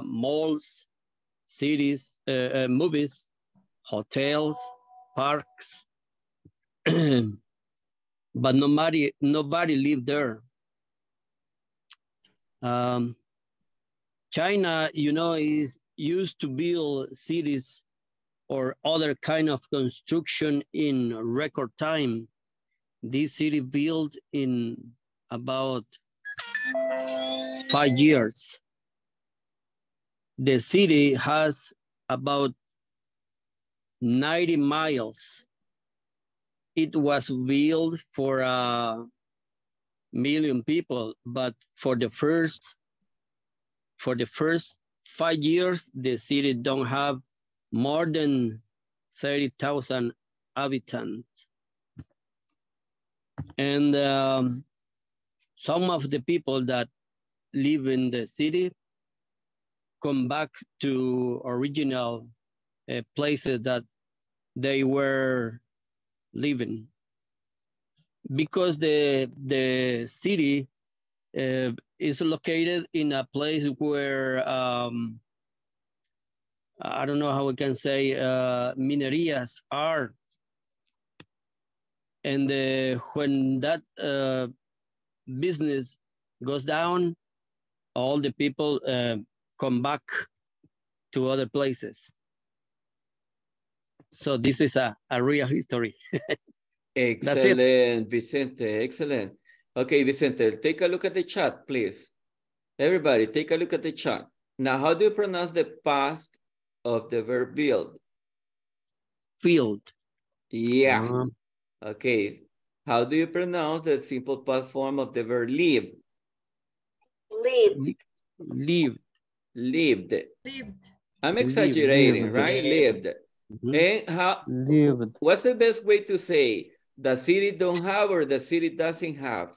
malls, cities, movies, hotels, parks, but nobody lived there. China, you know, is used to build cities or other kind of construction in record time. This city built in about 5 years. The city has about 90 miles. It was built for a million people, but for the first 5 years, the city don't have more than 30,000 inhabitants. And some of the people that live in the city come back to original places that they were living. Because the city is located in a place where, I don't know how we can say, minerias are. And when that business goes down, all the people come back to other places. So this is a real history. Excellent, Vicente, excellent. Okay, Vicente, take a look at the chat, please. Everybody, take a look at the chat. Now, how do you pronounce the past of the verb build? Field. Yeah. Okay. How do you pronounce the simple past form of the verb live? Lived. Lived. Lived. Lived. I'm exaggerating, right? Lived. Mm-hmm. And how? Lived. What's the best way to say the city don't have or the city doesn't have?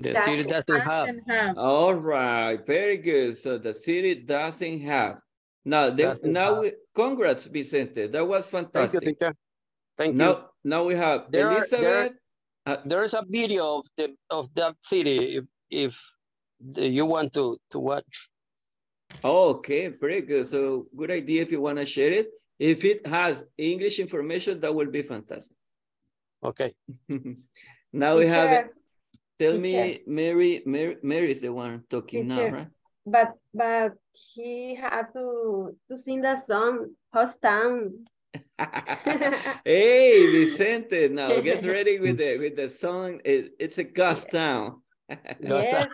The city doesn't have. All right, very good. So the city doesn't have. Now, congrats, Vicente. That was fantastic. Thank you, teacher. Thank you. Now we have Elizabeth. There's a video of the that city if you want to watch. Okay, very good. So good idea if you want to share it. If it has English information, that will be fantastic. Okay. Now we have. Tell me, Mary is the one talking now, right? But he had to sing the song Host Town. Hey, Vicente! Now get ready with the song. It's a ghost town. Yes.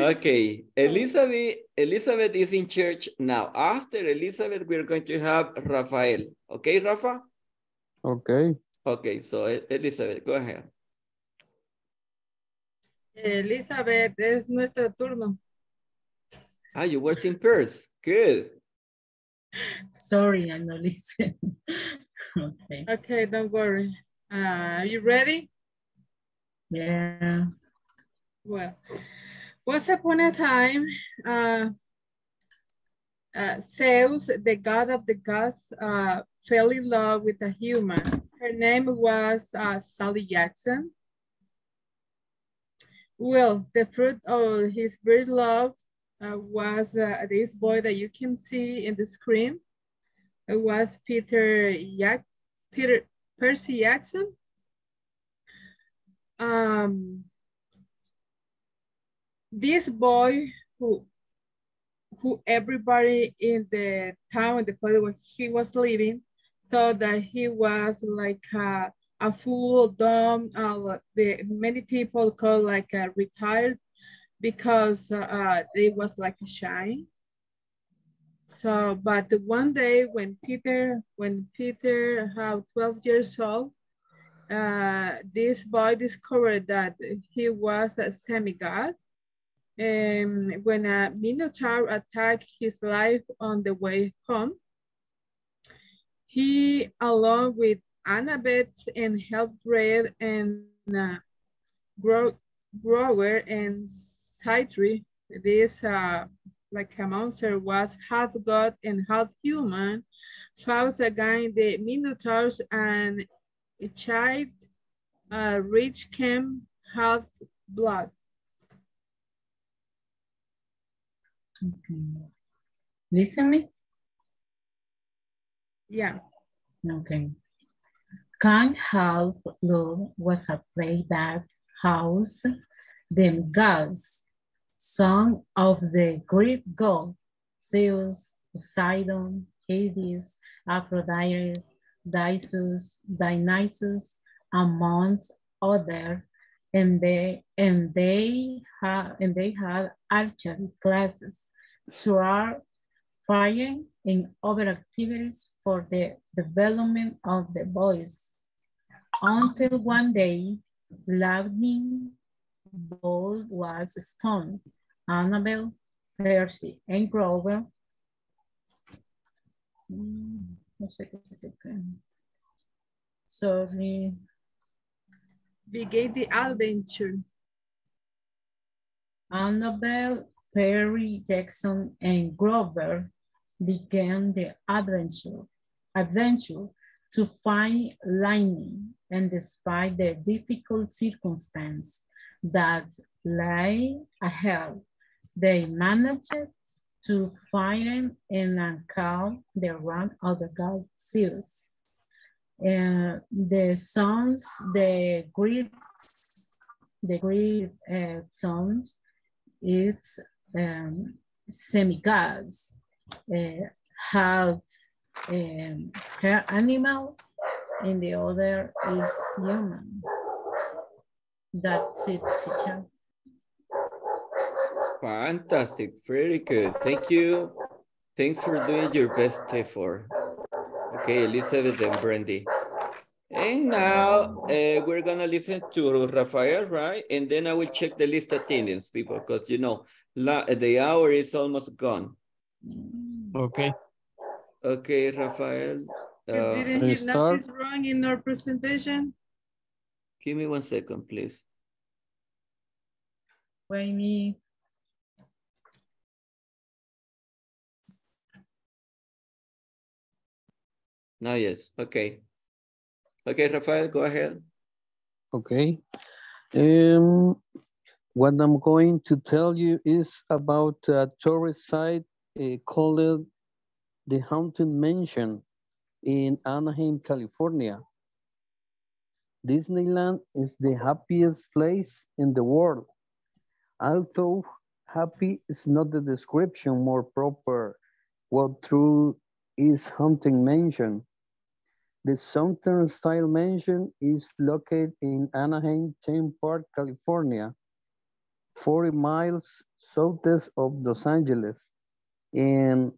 Okay, Elizabeth is in church now. After Elizabeth, we're going to have Rafael. Okay, Rafa. Okay. Okay, so Elizabeth, go ahead. Elizabeth, es nuestro turno. Ah, you worked in Perth. Good. Sorry, I'm not listening. Okay. Okay, don't worry. Are you ready? Yeah. Well, once upon a time, Zeus, the god of the gods, fell in love with a human. Her name was Sally Jackson. Well, the fruit of his great love was this boy that you can see in the screen. It was Percy Jackson. This boy who everybody in the town, the place where he was living, thought that he was like a fool, dumb, many people call like retired because it was like a shine. So, but one day when Peter had 12 years old, this boy discovered that he was a semi-god. And when a minotaur attacked his life on the way home, he, along with Annabeth and Helpred and Grover and Citri, this like a monster was half god and half human, fought against the minotaurs and achieved rich camp half blood. Okay. Listen me? Yeah. Okay. Kang Half Love was a play that housed the gods, some of the Greek gods, Zeus, Poseidon, Hades, Aphrodite, Dionysus, among others, and they had archery classes, sword firing, and other activities for the development of the boys. Until one day, lightning bolt was stoned. Annabelle, Percy, and Grover began the adventure. Annabelle, Percy Jackson, and Grover began the adventure to find lightning, and despite the difficult circumstance that lay ahead, they managed to find and uncall the run of the god Zeus. The sons, the Greek sons, it's semi-gods have her animal and the other is human. That's it, teacher. Fantastic, very good. Thank you. Thanks for doing your best effort. Okay, Elizabeth and Brandy. And now we're gonna listen to Rafael, right? And then I will check the list attendance, people, because you know, the hour is almost gone. Okay. Okay, Rafael. Didn't you notice wrong in our presentation? Give me 1 second, please. Wait me. Now, yes, okay. Okay, Rafael, go ahead. Okay. What I'm going to tell you is about a tourist site called the Haunted Mansion in Anaheim, California. Disneyland is the happiest place in the world. Although happy is not the description more proper, what true is Haunted Mansion. The Southern Style Mansion is located in Anaheim, Theme Park, California, 40 miles southeast of Los Angeles. And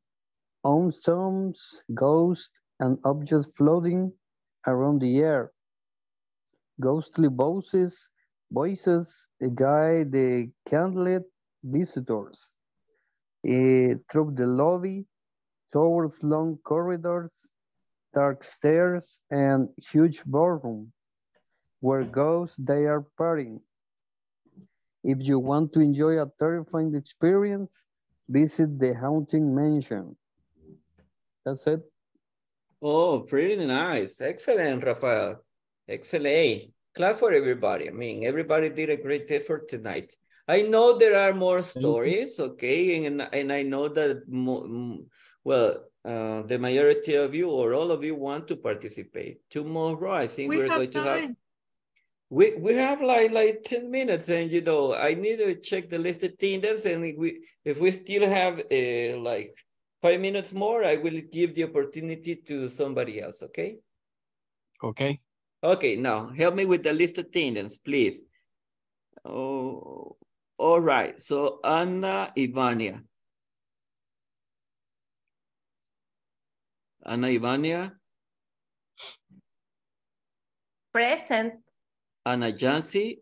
on some ghosts and objects floating around the air. Ghostly voices guide the candlelit visitors through the lobby, towards long corridors, dark stairs, and huge ballroom where ghosts they are partying. If you want to enjoy a terrifying experience, visit the Haunted Mansion. That's it. Oh, pretty nice. Excellent, Rafael. Excellent. Clap for everybody. I mean, everybody did a great effort tonight. I know there are more stories, okay? And I know that, well, the majority of you or all of you want to participate. Tomorrow, I think we're going to have... We have like 10 minutes and, you know, I need to check the list of attendance and if we still have like 5 minutes more, I will give the opportunity to somebody else, okay? Okay. Okay, now help me with the list of attendance, please. Oh, all right, so Anna Ivania. Anna Ivania. Present. Anna Jancy.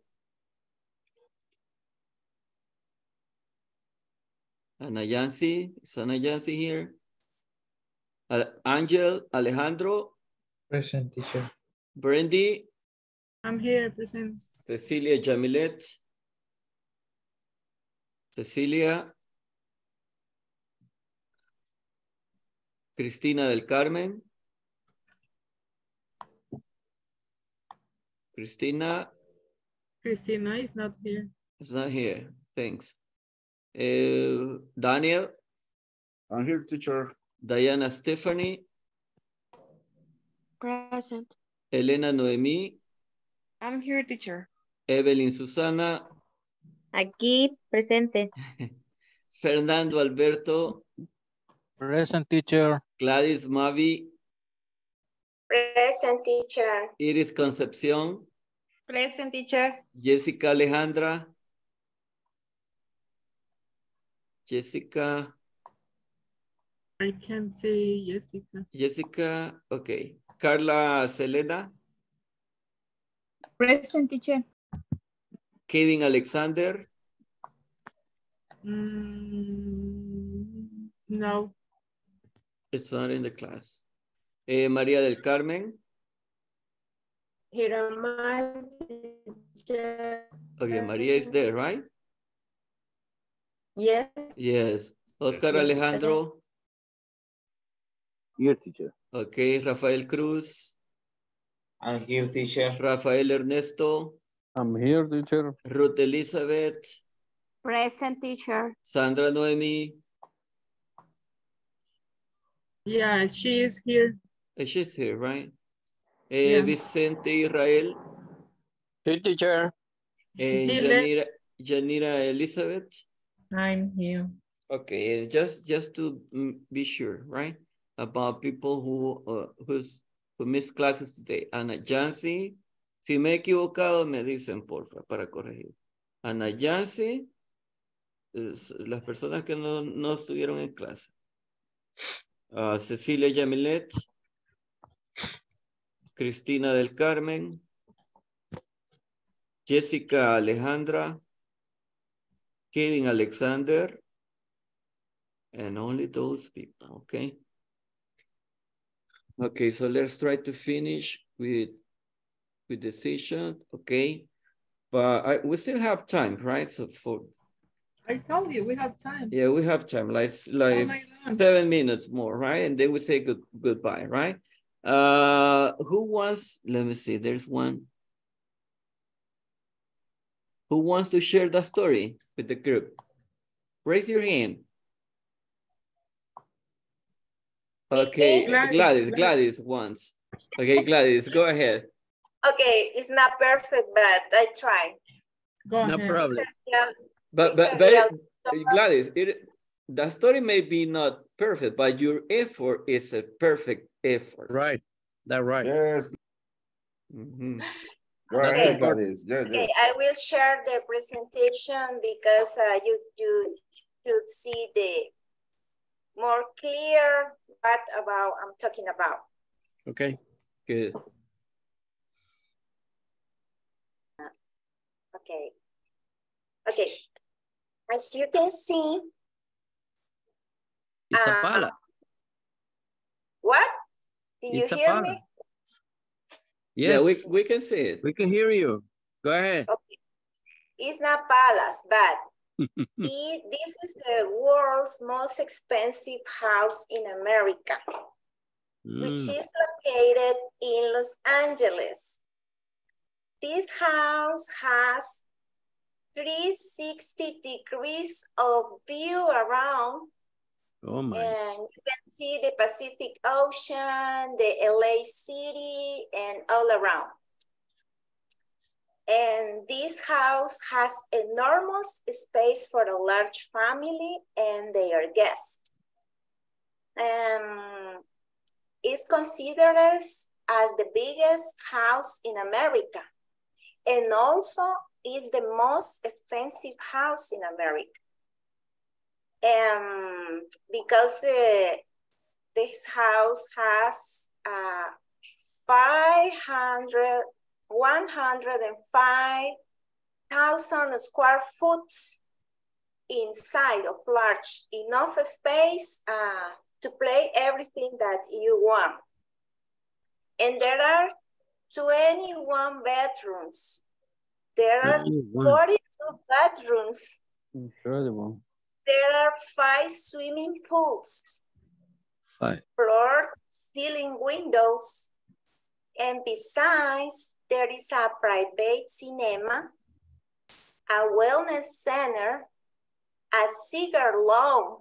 Anna Jancy. Is Anna Jancy here? Angel Alejandro. Present, teacher. Brandy. I'm here, present. Cecilia Jamilet. Cecilia. Cristina del Carmen. Cristina. Cristina is not here. It's not here. Thanks. Daniel. I'm here, teacher. Diana Stephanie. Present. Elena Noemi. I'm here, teacher. Evelyn Susana. Aquí, presente. Fernando Alberto. Present, teacher. Gladys Mavi. Present, teacher. Iris Concepción. Present, teacher. Jessica Alejandra. Jessica. I can say Jessica. Jessica, okay. Carla Selena. Present, teacher. Kevin Alexander. No. It's not in the class. Maria del Carmen. Here am I, teacher. Okay, Maria is there, right? Yes. Yes. Oscar Alejandro. Here, teacher. Okay, Rafael Cruz. I'm here, teacher. Rafael Ernesto. I'm here, teacher. Ruth Elizabeth. Present, teacher. Sandra Noemi. Yeah, she is here. She's here, right? Yeah. Vicente Israel. Here, teacher. Janira Elizabeth. I'm here. Okay, just to be sure, right? About people who miss classes today. Ana Yancy, si me he equivocado, me dicen porfa para corregir. Ana Yancy, las personas que no estuvieron en clase. Cecilia Yamilet, Cristina del Carmen, Jessica Alejandra, Kevin Alexander, and only those people, okay? Okay, so let's try to finish with decision, okay? But we still have time, right? So for... I told you, we have time. Yeah, we have time, like oh 7 minutes more, right? And then we say goodbye, right? Who wants, let me see, there's one. Who wants to share the story with the group? Raise your hand. Okay, Gladys wants. Okay, Gladys, go ahead. Okay, it's not perfect, but I try. Go ahead. No problem. But Gladys, the story may be not perfect, but your effort is a perfect effort. Right, that's right. Yes. Mm-hmm. Okay. Okay, I will share the presentation because you should see the more clear what about I'm talking about. Okay, good. Okay. Okay. As you can see, it's a pala. What? Did you hear me? Yes, yeah, we can see it. We can hear you. Go ahead. Okay. It's not palace, but this is the world's most expensive house in America, which is located in Los Angeles. This house has 360 degrees of view around. Oh my. And you can see the Pacific Ocean, the LA City, and all around. And this house has enormous space for a large family and their guests. It's considered as the biggest house in America, and also is the most expensive house in America. Because this house has 105,000 square foot inside of large, enough space to play everything that you want. And there are 21 bedrooms. There are 42 bedrooms. Incredible. There are 5 swimming pools, 5 floor, ceiling windows, and besides, there is a private cinema, a wellness center, a cigar lounge,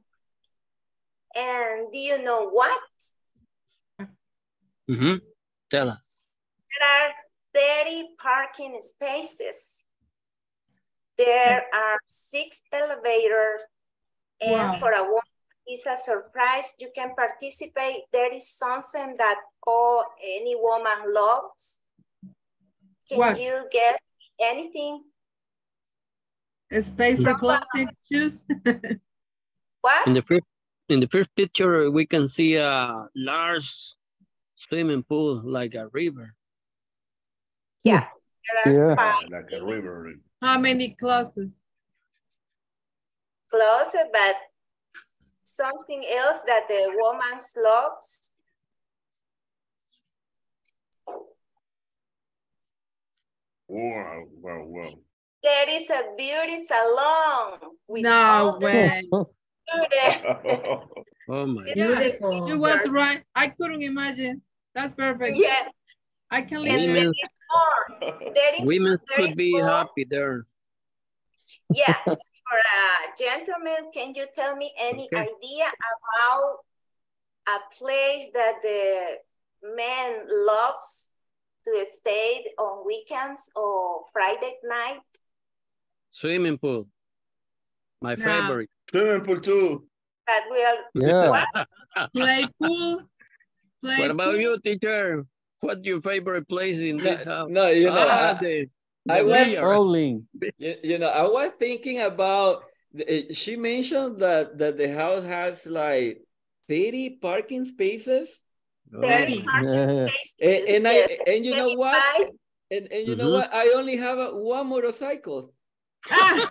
and do you know what? Mm-hmm. Tell us. There are 30 parking spaces. There are 6 elevators. And wow. For a woman, it's a surprise. You can participate. There is something that any woman loves. Can you guess anything? A space of plastic shoes. What? In the first picture, we can see a large swimming pool, like a river. Yeah. Yeah. Like a river. How many classes? Closet, but something else that the woman loves. Wow, wow, wow. There is a beauty salon. With no way. Oh my God. Yeah, you was right. I couldn't imagine. That's perfect. Yeah. I can live in there. Women could be happy there. Yeah. For a gentleman, can you tell me any idea about a place that the man loves to stay on weekends or Friday night? Swimming pool, my favorite. Swimming pool too. But yeah. Play pool. Play what about pool. You, teacher? What's your favorite place in this house? No, you know, I was rolling. You know, I was thinking about. She mentioned that the house has like 30 parking spaces. 30 parking spaces. And you know what? And you know what? I only have one motorcycle. Ah.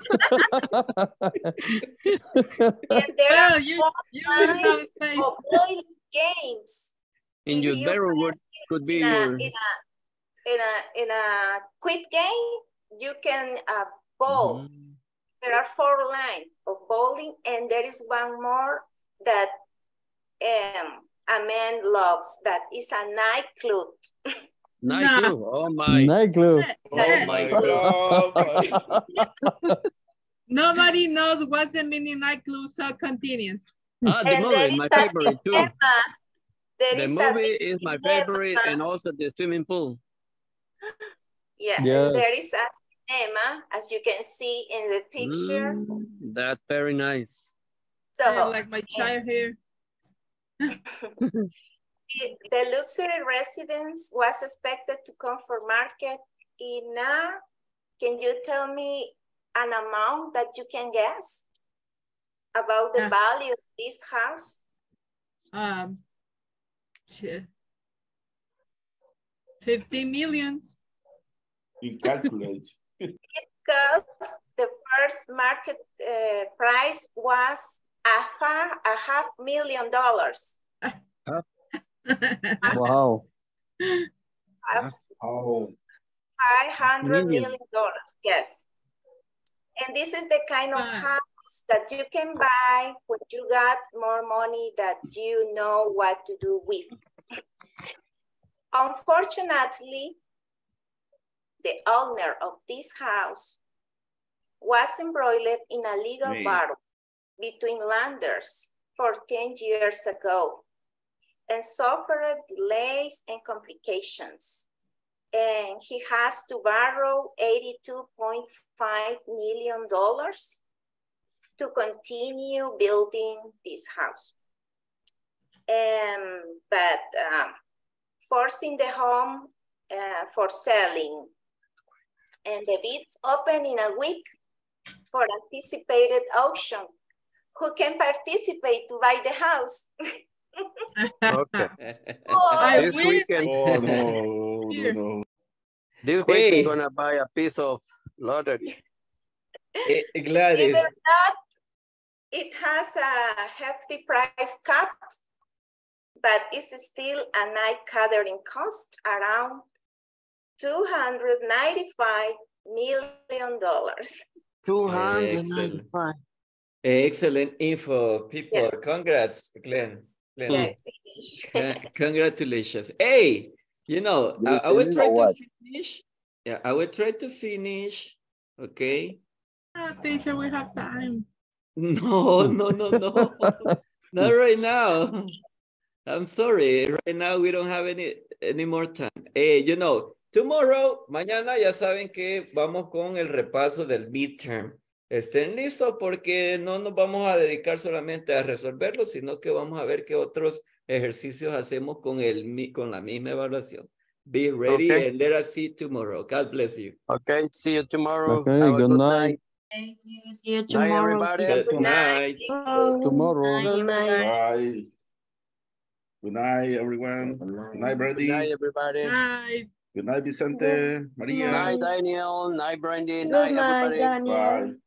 And there are four of oil games. And your bedroom could be in a quick game. You can bowl. Mm-hmm. There are 4 lines of bowling, and there is one more that a man loves. That is a nightclub. Nightclub. Oh my. Nightclub. Oh my God. Nobody knows what's the mini nightclub, so continues. Ah, the movie, my favorite too. The movie is my favorite, and also the swimming pool. Yeah, yeah. There is a cinema, as you can see in the picture. That's very nice. So I like my child here. The luxury residence was expected to come for market in a, can you tell me an amount that you can guess about the value of this house? 50 millions. You calculate. Because the first market price was $500,000. Wow. $500 million, yes. And this is the kind of house that you can buy when you got more money that you know what to do with. Unfortunately, the owner of this house was embroiled in a legal battle between lenders 10 years ago, and suffered delays and complications. And he has to borrow $82.5 million to continue building this house. But forcing the home for selling. And the bids open in a week for anticipated auction. Who can participate to buy the house? Okay. This weekend, no. This week we're gonna buy a piece of lottery. Gladys. Either that, it has a hefty price cut, but it's still a night gathering cost around $295 million. 295. Excellent info, people. Yeah. Congrats, Glenn. Congratulations. Hey, you know, I will try to finish. Yeah, I will try to finish. Okay. Oh, teacher, we have time. No. Not right now. I'm sorry. Right now we don't have any more time. Hey, you know, tomorrow, mañana ya saben que vamos con el repaso del midterm. Estén listos porque no nos vamos a dedicar solamente a resolverlo, sino que vamos a ver qué otros ejercicios hacemos con la misma evaluación. Be ready and let us see tomorrow. God bless you. Okay, see you tomorrow. Okay, good night. Thank you. See you tomorrow. Night, everybody. Good night. Good night, everyone. Good night, Brady. Good night, everybody. Bye. Good night, Vicente. Maria. Good night, Daniel. Night, Brandy. Night, everybody. Bye.